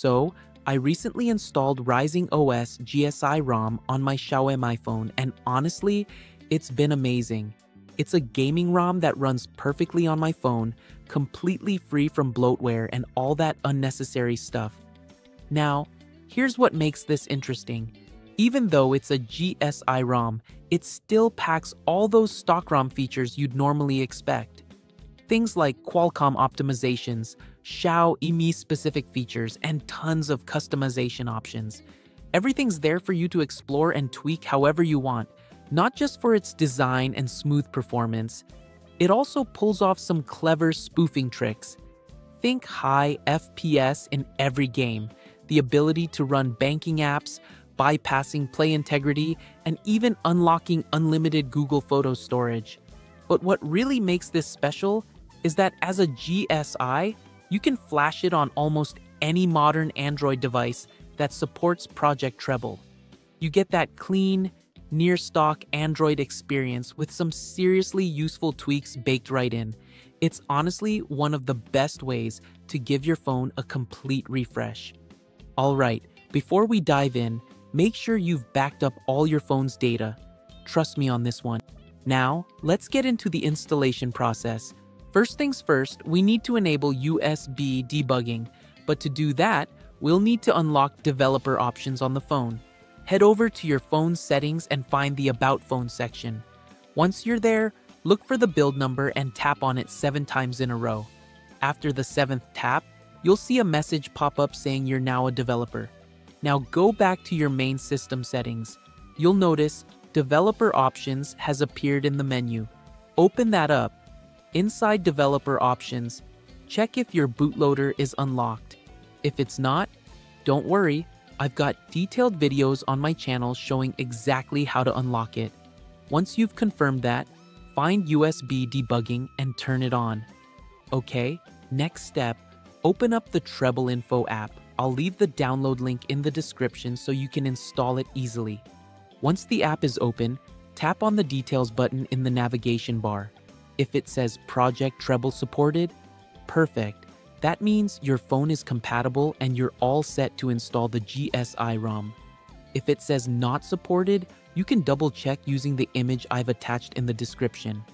So, I recently installed Rising OS GSI ROM on my Xiaomi phone, and honestly, it's been amazing. It's a gaming ROM that runs perfectly on my phone, completely free from bloatware and all that unnecessary stuff. Now, here's what makes this interesting. Even though it's a GSI ROM, it still packs all those stock ROM features you'd normally expect. Things like Qualcomm optimizations, Xiaomi-specific features, and tons of customization options. Everything's there for you to explore and tweak however you want, not just for its design and smooth performance. It also pulls off some clever spoofing tricks. Think high FPS in every game, the ability to run banking apps, bypassing play integrity, and even unlocking unlimited Google Photo storage. But what really makes this special is that as a GSI, you can flash it on almost any modern Android device that supports Project Treble. You get that clean, near-stock Android experience with some seriously useful tweaks baked right in. It's honestly one of the best ways to give your phone a complete refresh. Alright, before we dive in, make sure you've backed up all your phone's data. Trust me on this one. Now, let's get into the installation process. First things first, we need to enable USB debugging, but to do that, we'll need to unlock Developer Options on the phone. Head over to your phone's settings and find the About Phone section. Once you're there, look for the build number and tap on it 7 times in a row. After the 7th tap, you'll see a message pop up saying you're now a developer. Now go back to your main system settings. You'll notice Developer Options has appeared in the menu. Open that up. Inside Developer Options, check if your bootloader is unlocked. If it's not, don't worry, I've got detailed videos on my channel showing exactly how to unlock it. Once you've confirmed that, find USB Debugging and turn it on. Okay, next step, open up the Treble Info app. I'll leave the download link in the description so you can install it easily. Once the app is open, tap on the Details button in the navigation bar. If it says Project Treble supported, perfect. That means your phone is compatible and you're all set to install the GSI ROM. If it says not supported, you can double check using the image I've attached in the description.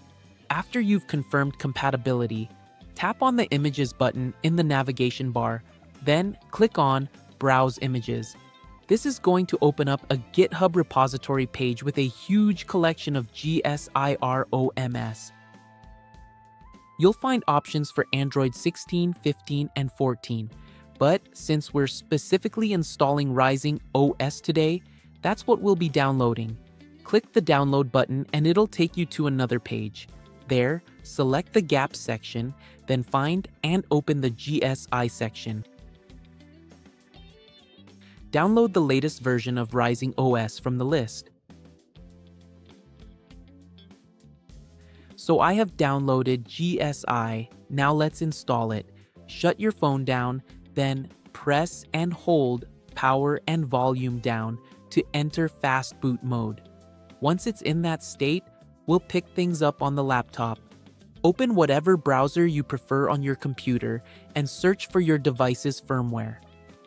After you've confirmed compatibility, tap on the Images button in the navigation bar, then click on Browse Images. This is going to open up a GitHub repository page with a huge collection of GSI ROMs. You'll find options for Android 16, 15, and 14. But since we're specifically installing Rising OS today, that's what we'll be downloading. Click the download button and it'll take you to another page. There, select the gaps section, then find and open the GSI section. Download the latest version of Rising OS from the list. So I have downloaded GSI, now let's install it. Shut your phone down, then press and hold power and volume down to enter fastboot mode. Once it's in that state, we'll pick things up on the laptop. Open whatever browser you prefer on your computer and search for your device's firmware.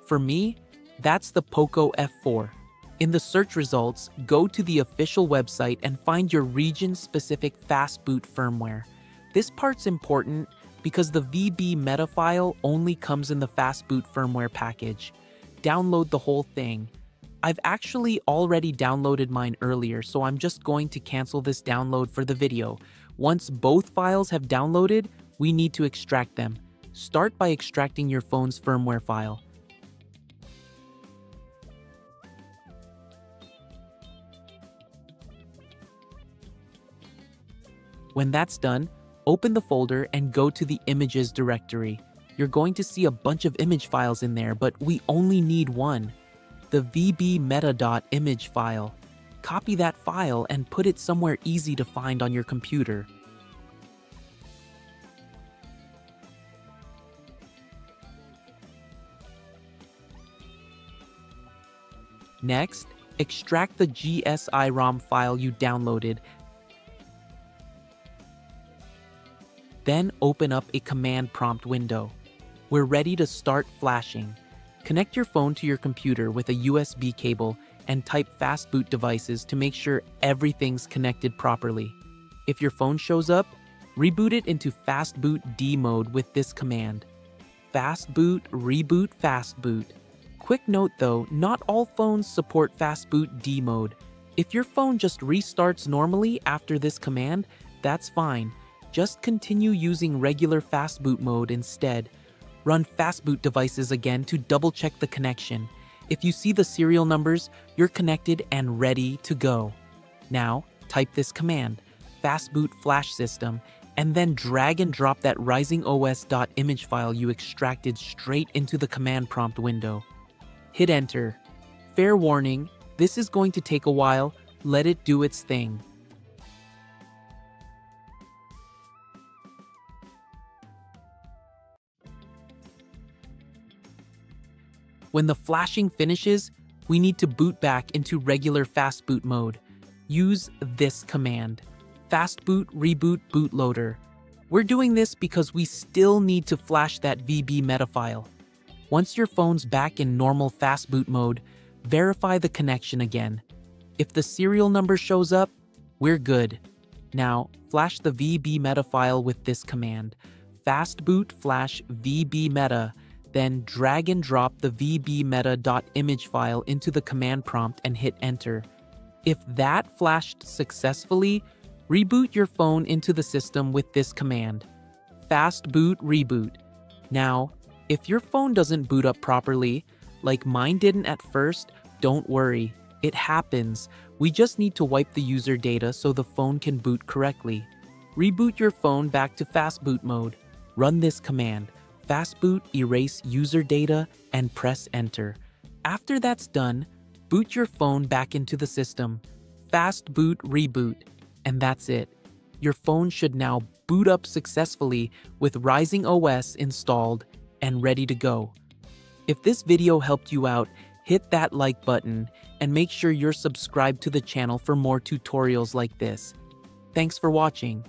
For me, that's the Poco F4. In the search results, go to the official website and find your region-specific fastboot firmware. This part's important because the vbmeta file only comes in the fastboot firmware package. Download the whole thing. I've actually already downloaded mine earlier, so I'm just going to cancel this download for the video. Once both files have downloaded, we need to extract them. Start by extracting your phone's firmware file. When that's done, open the folder and go to the Images directory. You're going to see a bunch of image files in there, but we only need one, the vbmeta.image file. Copy that file and put it somewhere easy to find on your computer. Next, extract the GSI ROM file you downloaded. Then open up a command prompt window. We're ready to start flashing. Connect your phone to your computer with a USB cable and type fastboot devices to make sure everything's connected properly. If your phone shows up, reboot it into fastboot D mode with this command: fastboot reboot fastboot. Quick note though, not all phones support fastboot D mode. If your phone just restarts normally after this command, that's fine. Just continue using regular fastboot mode instead. Run fastboot devices again to double-check the connection. If you see the serial numbers, you're connected and ready to go. Now, type this command, fastboot flash system, and then drag and drop that risingos.image file you extracted straight into the command prompt window. Hit enter. Fair warning, this is going to take a while. Let it do its thing. When the flashing finishes, we need to boot back into regular fastboot mode. Use this command, fastboot reboot bootloader. We're doing this because we still need to flash that vbmeta file. Once your phone's back in normal fastboot mode, verify the connection again. If the serial number shows up, we're good. Now, flash the vbmeta file with this command, fastboot flash vbmeta. Then drag and drop the vbmeta.image file into the command prompt and hit enter. If that flashed successfully, reboot your phone into the system with this command, fastboot reboot. Now, if your phone doesn't boot up properly, like mine didn't at first, don't worry, it happens. We just need to wipe the user data so the phone can boot correctly. Reboot your phone back to fastboot mode. Run this command, fastboot erase user data, and press enter. After that's done, boot your phone back into the system, fastboot reboot, and that's it. Your phone should now boot up successfully with Rising OS installed and ready to go. If this video helped you out, hit that like button and make sure you're subscribed to the channel for more tutorials like this. Thanks for watching.